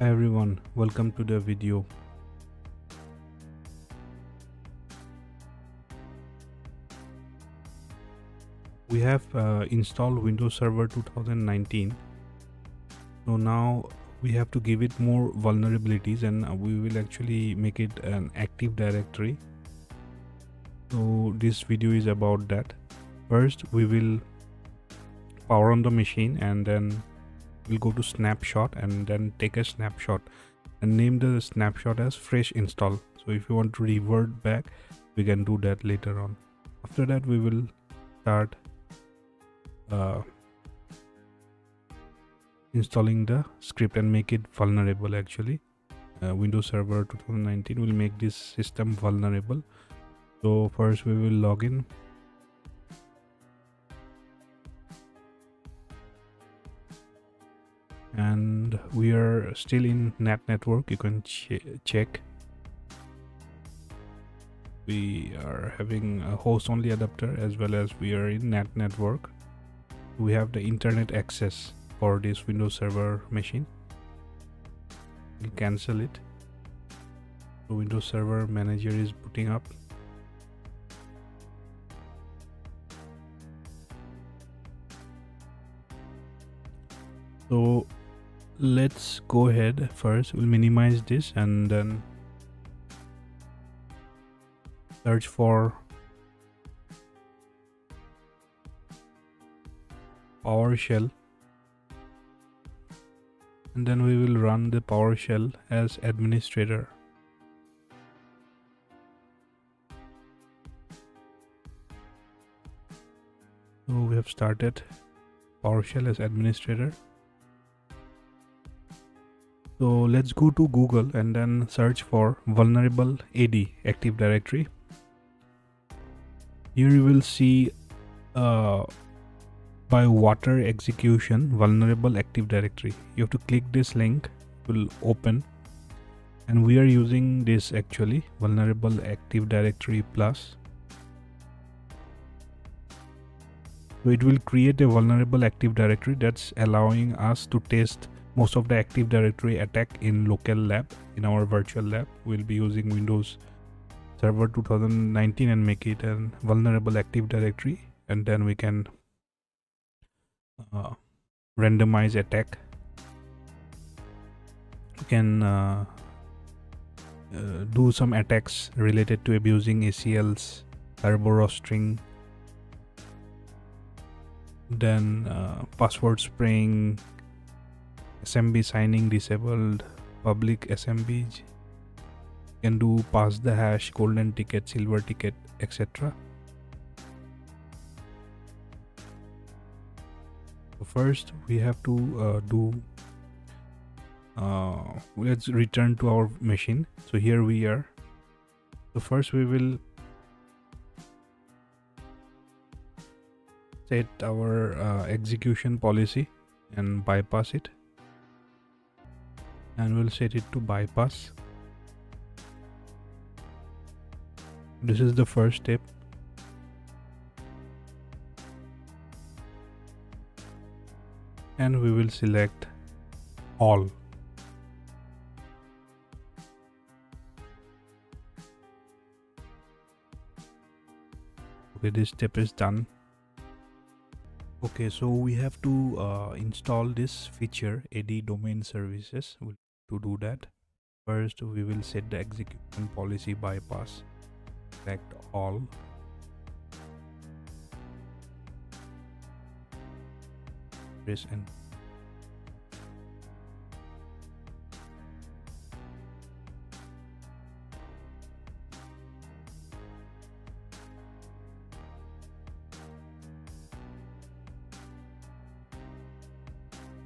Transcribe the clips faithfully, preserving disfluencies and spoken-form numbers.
Hi everyone, welcome to the video. We have uh, installed Windows Server two thousand nineteen. So now we have to give it more vulnerabilities, and we will actually make it an Active Directory. So this video is about that. First we will power on the machine, and then we'll go to snapshot and then take a snapshot and name the snapshot as fresh install. So if you want to revert back, we can do that later on. After that we will start uh, installing the script and make it vulnerable. Actually uh, Windows Server two thousand nineteen will make this system vulnerable. So first we will log in. And we are still in N A T network. You can ch check. We are having a host only adapter, as well as we are in N A T network. We have the internet access for this Windows Server machine. We'll cancel it. The Windows Server Manager is booting up. So let's go ahead. First we'll minimize this and then search for PowerShell, and then we will run the PowerShell as administrator. So we have started PowerShell as administrator. So let's go to Google and then search for vulnerable A D Active Directory. Here you will see uh, by water execution vulnerable Active Directory. You have to click this link, it will open, and we are using this actually, vulnerable Active Directory Plus. So it will create a vulnerable Active Directory that's allowing us to test most of the Active Directory attack in local lab. In our virtual lab, we'll be using Windows Server two thousand nineteen and make it a vulnerable Active Directory, and then we can uh, randomize attack. We can uh, uh, do some attacks related to abusing A C Ls, kerberoasting, then uh, password spraying, S M B signing disabled, public S M Bs. You can do pass the hash, golden ticket, silver ticket, et cetera. So first, we have to uh, do. Uh, let's return to our machine. So here we are. So first, we will set our uh, execution policy and bypass it. And we'll set it to bypass. This is the first step. And we will select all. Okay, this step is done. Okay, so we have to uh, install this feature, A D Domain Services. We'll to do that. First we will set the execution policy bypass, select all, press enter.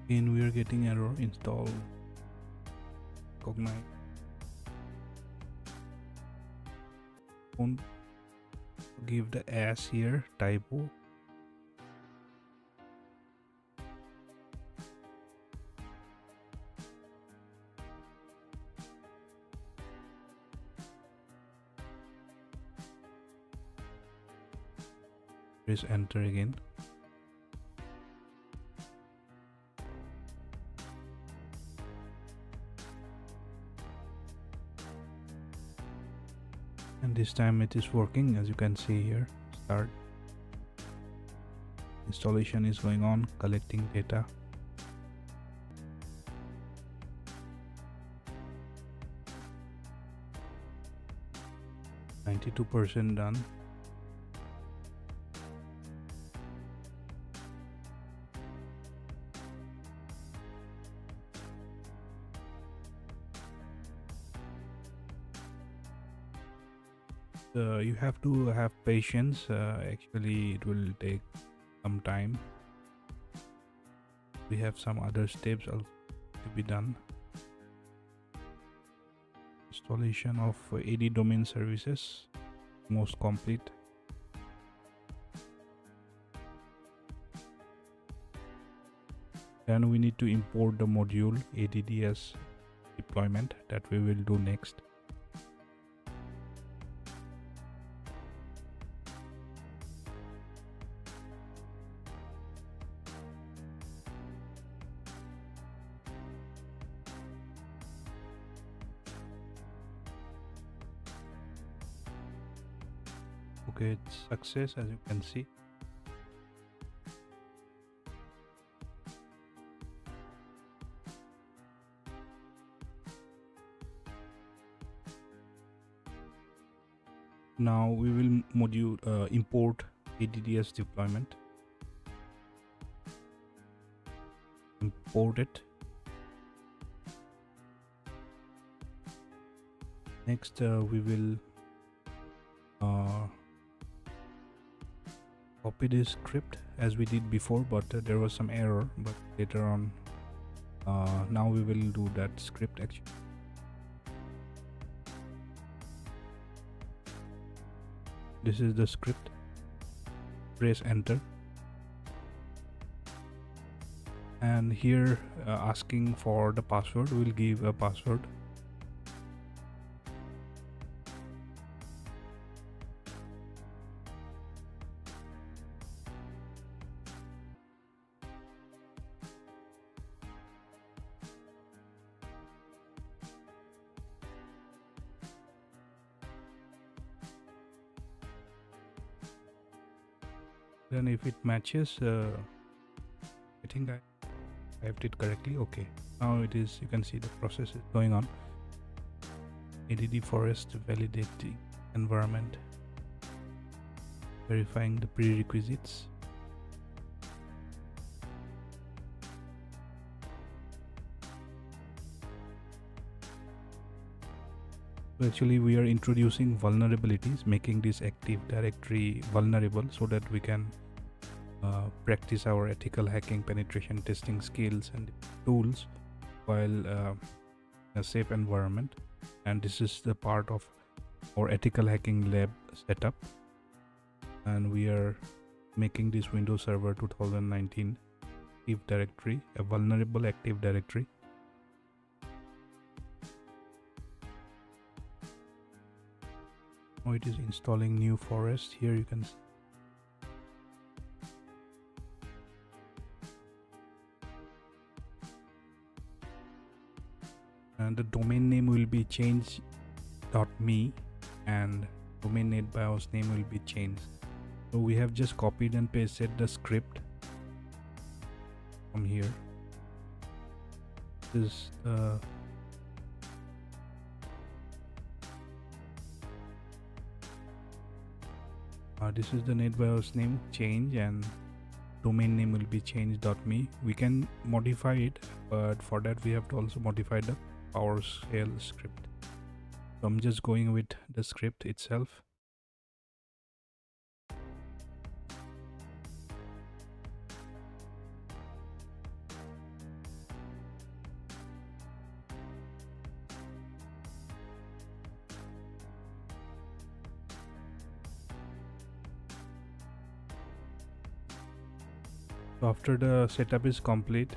Again we are getting error, install my phone, give the S here typo. Press enter again. This time it is working, as you can see here. Start. Installation is going on, collecting data. ninety-two percent done. Uh, you have to have patience. Uh, actually, it will take some time. We have some other steps also to be done. Installation of A D Domain Services, most complete. Then we need to import the module A D D S deployment that we will do next. Okay, it's success, as you can see. Now we will module uh, import A D D S deployment. Import it. Next, uh, we will. Uh, Copy this script as we did before, but uh, there was some error, but later on uh, now we will do that script actually. This is the script. Press enter, and here uh, asking for the password, we'll give a password. Then if it matches, uh, I think I typed it correctly. Okay, now it is, you can see the process is going on. A D D forest validate the environment, verifying the prerequisites. Actually, we are introducing vulnerabilities, making this Active Directory vulnerable so that we can uh, practice our ethical hacking, penetration testing skills and tools while uh, in a safe environment. And this is the part of our ethical hacking lab setup, and we are making this Windows Server two thousand nineteen Active Directory a vulnerable Active Directory. It is installing new forest. Here you can see and the domain name will be change dot me and domain NetBIOS name will be changed. So we have just copied and pasted the script from here. This is uh, Uh, this is the NetBIOS name change and domain name will be change dot me. We can modify it, but for that we have to also modify the PowerShell script. So I'm just going with the script itself. So after the setup is complete,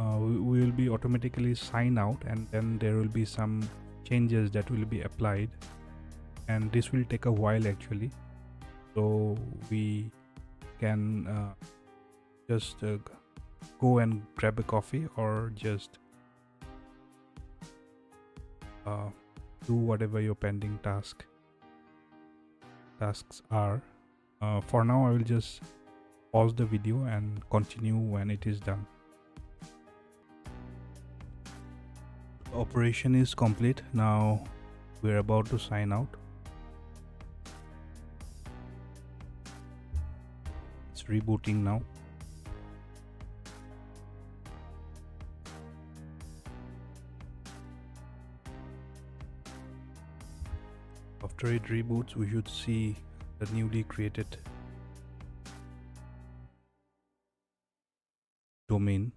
uh, we, we will be automatically sign out, and then there will be some changes that will be applied, and this will take a while actually. So we can uh, just uh, go and grab a coffee or just uh, do whatever your pending task tasks are. Uh, for now, I will just pause the video and continue when it is done. The operation is complete. Now we're about to sign out. It's rebooting now. After it reboots, we should see the newly created domain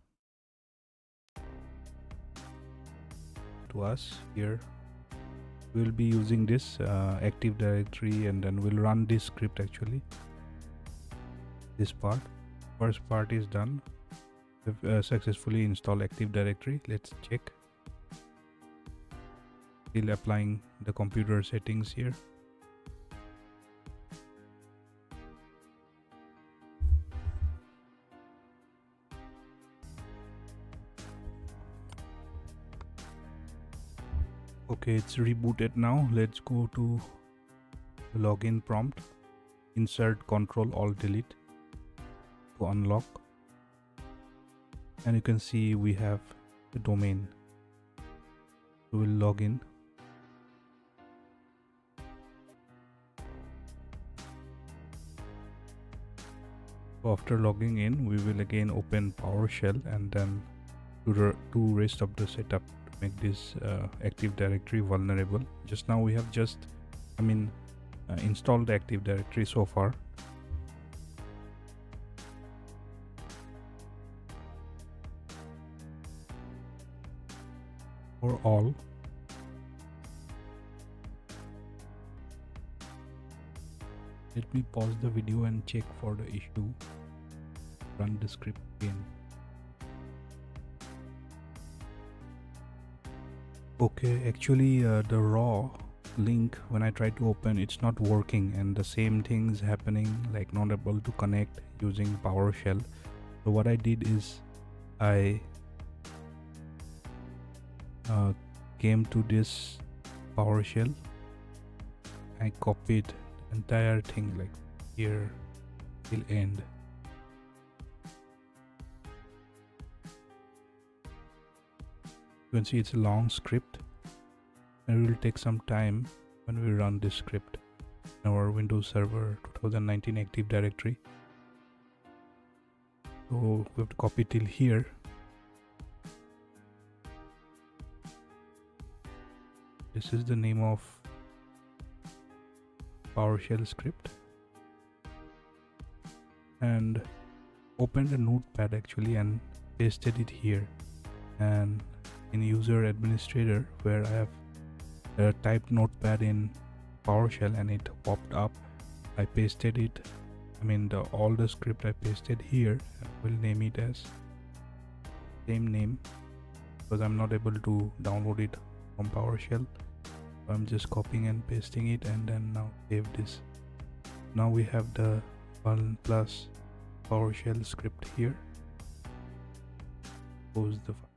to us. Here we'll be using this uh, Active Directory, and then we'll run this script. Actually, this part, first part is done. If, uh, successfully install Active Directory. Let's check. Still applying the computer settings here. Okay, it's rebooted now. Let's go to the login prompt. Insert Control Alt Delete to unlock, and you can see we have the domain. We will log in. After logging in, we will again open PowerShell and then do the do rest of the setup. Make this uh, Active Directory vulnerable. Just now we have just I mean uh, installed the Active Directory so far. For all, let me pause the video and check for the issue. Run the script again. Okay, actually uh, the raw link, when I try to open, it's not working, and the same thing is happening, like not able to connect using PowerShell. So what I did is I uh, came to this PowerShell. I copied the entire thing, like here till end. You can see it's a long script, and it will take some time when we run this script in our Windows Server twenty nineteen Active Directory. So we have to copy till here. This is the name of PowerShell script, and open the notepad actually and pasted it here, and in user administrator, where I have uh, typed notepad in PowerShell and it popped up, I pasted it. I mean the all the script I pasted here. I will name it as same name because I'm not able to download it from PowerShell. I'm just copying and pasting it, and then now save this. Now we have the one plus PowerShell script here. Close the file.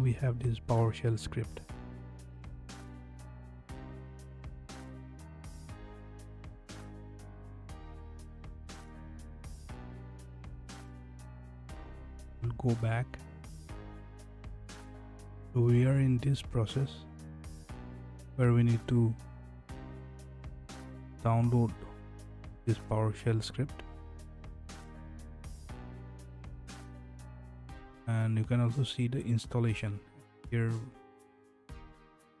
We have this PowerShell script. We'll go back. So we are in this process where we need to download this PowerShell script. And you can also see the installation here.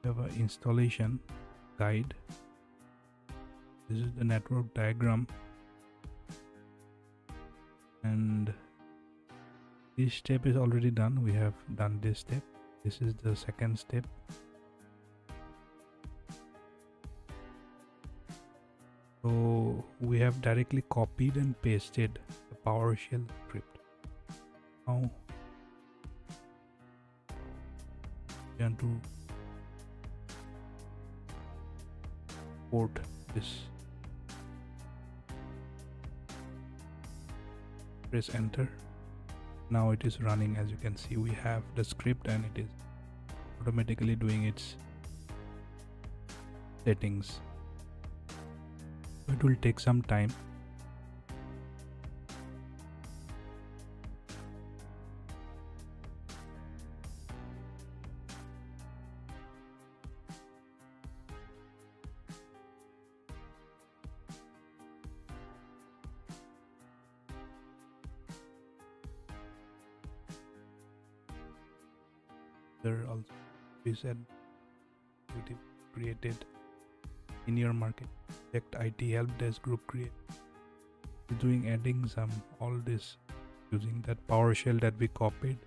We have an installation guide. This is the network diagram, and this step is already done. We have done this step. This is the second step. So we have directly copied and pasted the PowerShell script. Now and to port this press enter. Now it is running. As you can see, we have the script and it is automatically doing its settings. It will take some time. There also is an activity created in your market. Select I T help desk group create. It's doing adding some all this using that PowerShell that we copied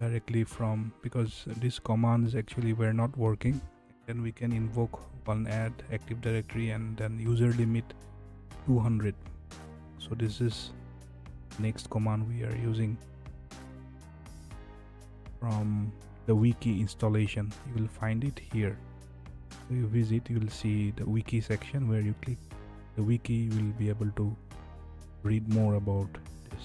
directly from, because these commands actually were not working. Then we can invoke one add Active Directory and then user limit two hundred. So this is next command we are using from the wiki installation. You will find it here. So you visit, you will see the wiki section. Where you click the wiki, you will be able to read more about this.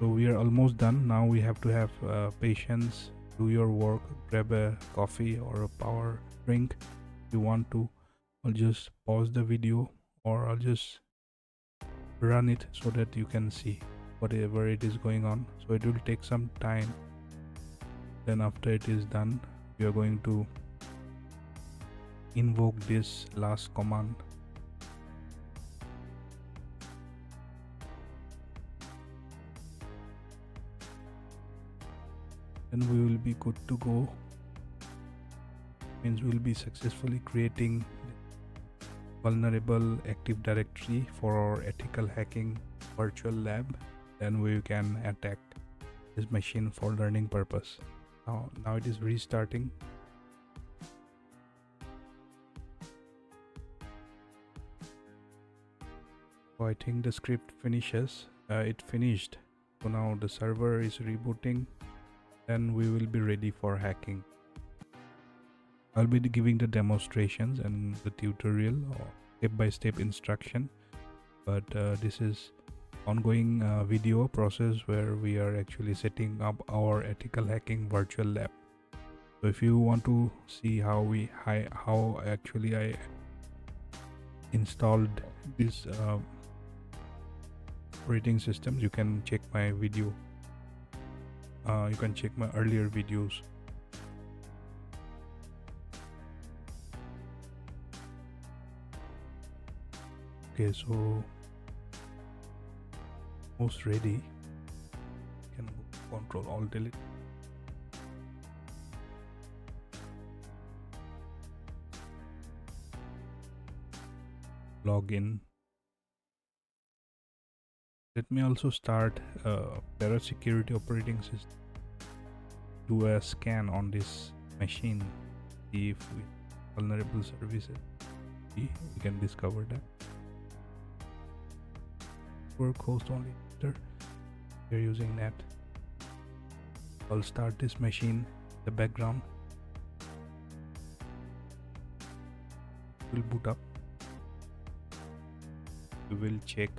So we are almost done. Now we have to have uh, patience, do your work, grab a coffee or a power drink if you want to. I'll just pause the video or I'll just run it so that you can see whatever it is going on. So it will take some time. Then after it is done, we are going to invoke this last command. Then we will be good to go. Means we will be successfully creating vulnerable Active Directory for our ethical hacking virtual lab. Then we can attack this machine for learning purpose. Now, now it is restarting. So I think the script finishes. Uh, it finished. So now the server is rebooting. Then we will be ready for hacking. I'll be giving the demonstrations and the tutorial or step-by-step instruction. But uh, this is ongoing uh, video process where we are actually setting up our ethical hacking virtual lab. So if you want to see how we hi, how actually I installed this uh, operating system, you can check my video. Uh, you can check my earlier videos. Okay, so almost ready. Can go control alt delete. Login. Let me also start uh, Parrot Security operating system. Do a scan on this machine. See if we vulnerable services. See, we can discover that. Work host only. We're using net. I'll start this machine in the background. It will boot up. We will check.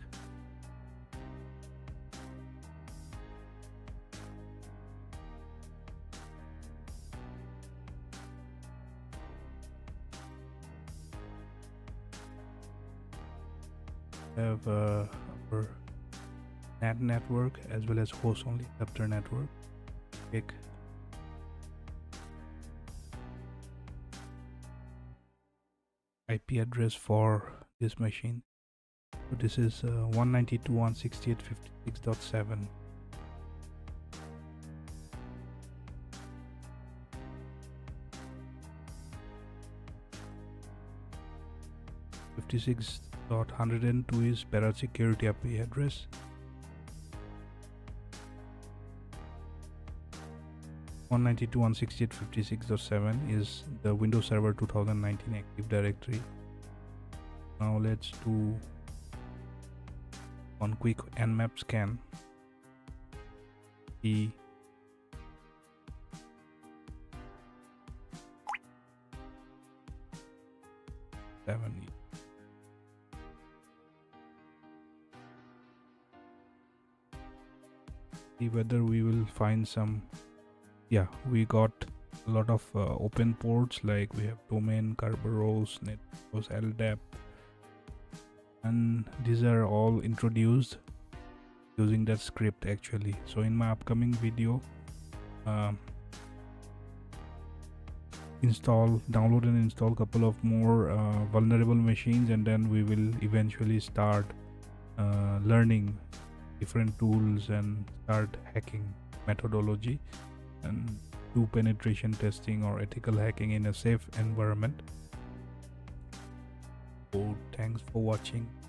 Have uh, our N A T network as well as host only adapter network. Click. I P address for this machine. So this is uh, one ninety-two dot one sixty-eight dot fifty-six dot seven. fifty-six dot one oh two is Parrot Security I P address. one ninety-two dot one sixty-eight dot fifty-six dot seven is the Windows Server twenty nineteen Active Directory. Now let's do one quick nmap scan. See seven. see whether we will find some. Yeah, we got a lot of uh, open ports, like we have domain, Kerberos, NetBIOS, L D A P, and these are all introduced using that script actually. So in my upcoming video, uh, install download and install couple of more uh, vulnerable machines, and then we will eventually start uh, learning different tools and start hacking methodology and do penetration testing or ethical hacking in a safe environment. So thanks for watching.